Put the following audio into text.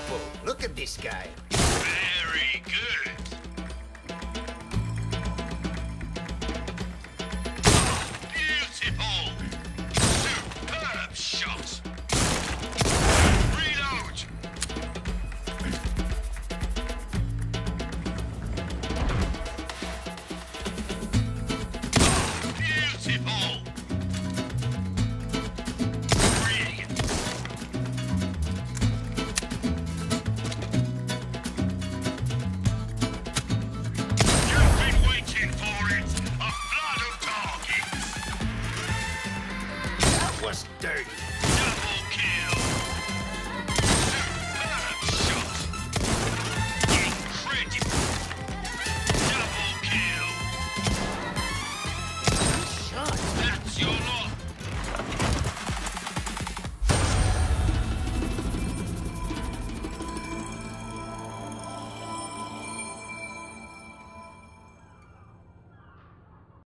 purple. Look at this guy. Very good. Beautiful. Superb shot. Reload. Beautiful. Dirty.